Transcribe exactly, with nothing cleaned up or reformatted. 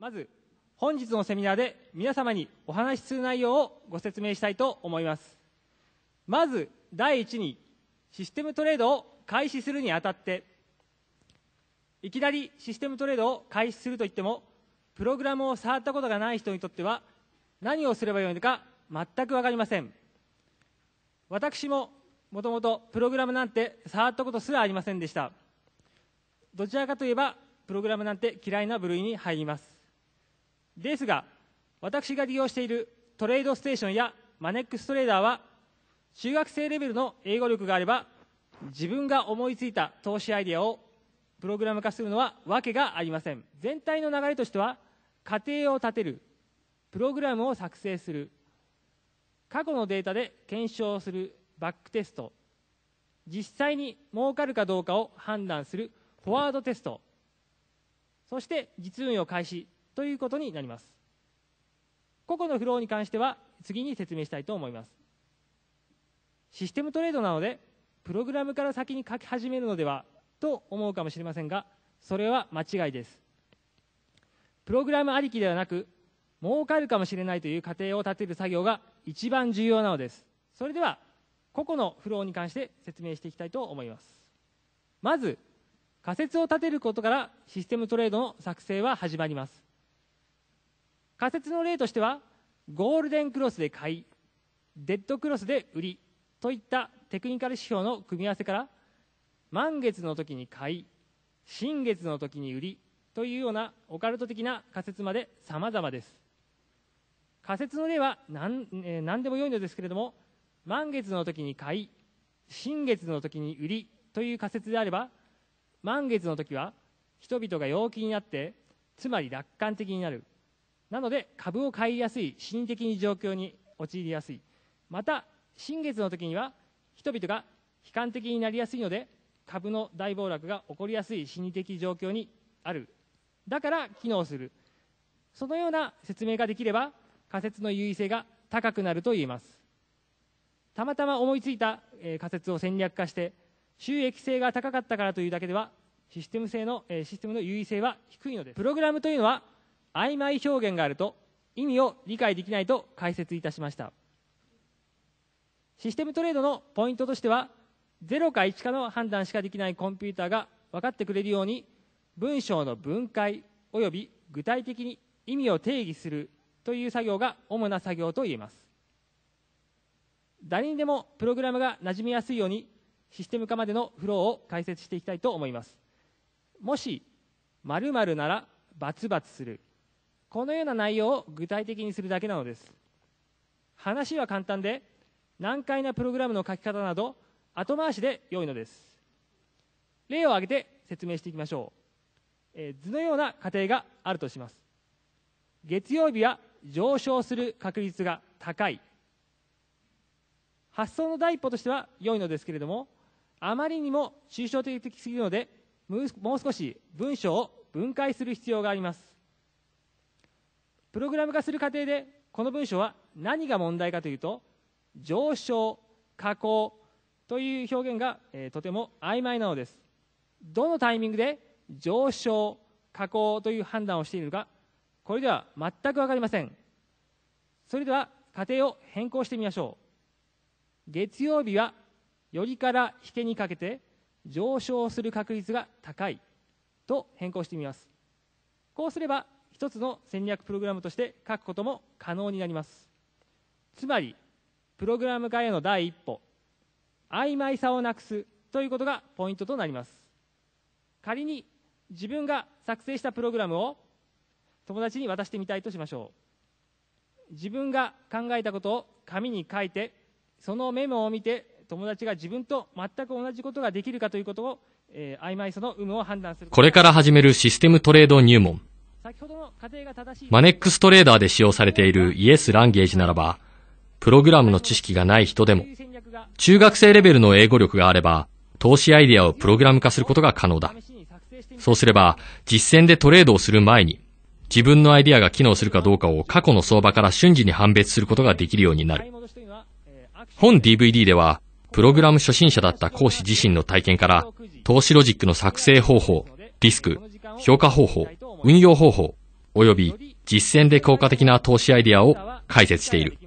まず本日のセミナーで皆様にお話しする内容をご説明したいと思います。まず第一に、システムトレードを開始するにあたって、いきなりシステムトレードを開始するといっても、プログラムを触ったことがない人にとっては何をすればよいのか全く分かりません。私ももともとプログラムなんて触ったことすらありませんでした。どちらかといえばプログラムなんて嫌いな部類に入ります。ですが、私が利用しているトレードステーションやマネックストレーダーは、中学生レベルの英語力があれば自分が思いついた投資アイデアをプログラム化するのは訳がありません。全体の流れとしては、過程を立てる、プログラムを作成する、過去のデータで検証するバックテスト、実際に儲かるかどうかを判断するフォワードテスト、そして実運用開始ということになります。個々のフローに関しては次に説明したいと思います。システムトレードなのでプログラムから先に書き始めるのではと思うかもしれませんが、それは間違いです。プログラムありきではなく、儲かるかもしれないという過程を立てる作業が一番重要なのです。それでは個々のフローに関して説明していきたいと思います。まず仮説を立てることからシステムトレードの作成は始まります。仮説の例としては、ゴールデンクロスで買い、デッドクロスで売りといったテクニカル指標の組み合わせから、満月の時に買い、新月の時に売りというようなオカルト的な仮説まで様々です。仮説の例は何、えー、何でも良いのですけれども、満月の時に買い、新月の時に売りという仮説であれば、満月の時は人々が陽気になって、つまり楽観的になる、なので株を買いやすい、心理的に状況に陥りやすい、また新月の時には人々が悲観的になりやすいので、株の大暴落が起こりやすい心理的状況にある、だから機能する、そのような説明ができれば仮説の優位性が高くなると言えます。たまたま思いついた、えー、仮説を戦略化して収益性が高かったからというだけではシステム性の、えー、システムの優位性は低いのです。プログラムというのは曖昧表現があると意味を理解できないと解説いたしました。システムトレードのポイントとしては、ゼロかいちかの判断しかできないコンピューターが分かってくれるように、文章の分解および具体的に意味を定義するという作業が主な作業といえます。誰にでもプログラムが馴染みやすいように、システム化までのフローを解説していきたいと思います。もし〇〇なら××する、このような内容を具体的にするだけなのです。話は簡単で、難解なプログラムの書き方など後回しで良いのです。例を挙げて説明していきましょう。えー、図のような過程があるとします。月曜日は上昇する確率が高い、発想の第一歩としては良いのですけれども、あまりにも抽象的すぎるので、もう少し文章を分解する必要があります。プログラム化する過程でこの文章は何が問題かというと、上昇、下降という表現が、えー、とても曖昧なのです。どのタイミングで上昇、下降という判断をしているのか、これでは全く分かりません。それでは過程を変更してみましょう。月曜日はよりから引けにかけて上昇する確率が高いと変更してみます。こうすれば一つの戦略プログラムとして書くことも可能になります。つまりプログラム化への第一歩、曖昧さをなくすということがポイントとなります。仮に自分が作成したプログラムを友達に渡してみたいとしましょう。自分が考えたことを紙に書いて、そのメモを見て友達が自分と全く同じことができるかということを、えー、曖昧さの有無を判断する。これから始めるシステムトレード入門、先ほどの過程が正しいマネックストレーダーで使用されているイエスランゲージならば、プログラムの知識がない人でも中学生レベルの英語力があれば投資アイデアをプログラム化することが可能だ。そうすれば実践でトレードをする前に、自分のアイデアが機能するかどうかを過去の相場から瞬時に判別することができるようになる。本 ディーブイディー ではプログラム初心者だった講師自身の体験から、投資ロジックの作成方法、リスク、評価方法、運用方法、および実践で効果的な投資アイデアを解説している。